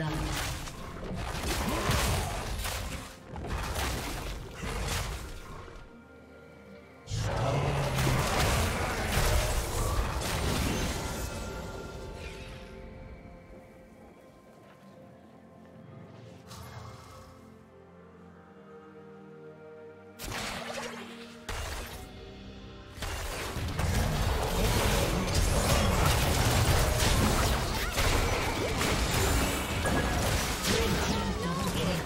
blood. Double kill.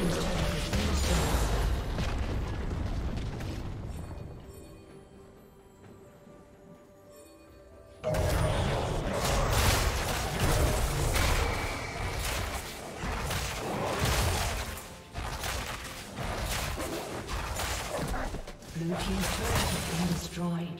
Blue team's turret has been destroyed.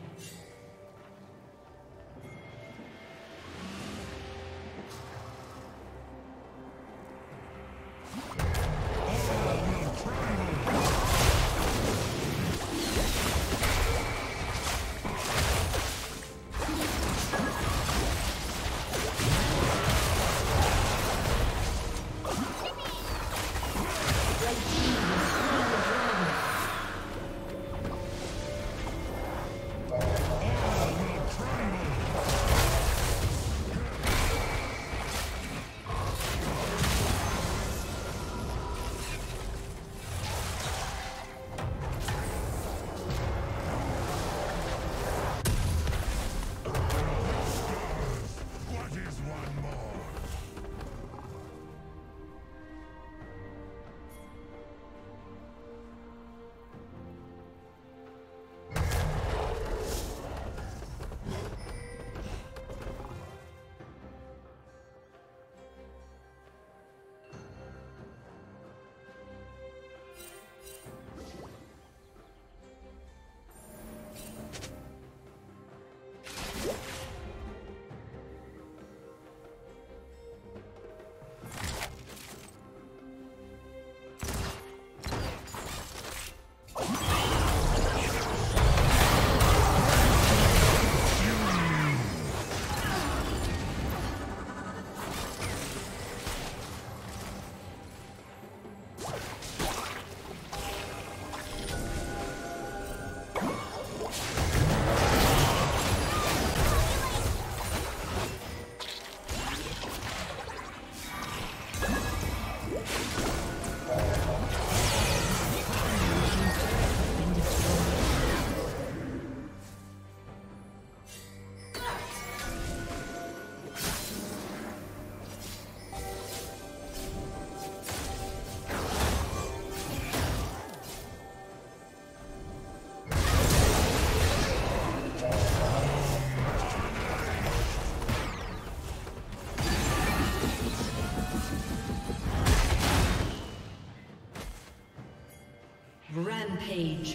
Page.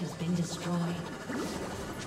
Has been destroyed.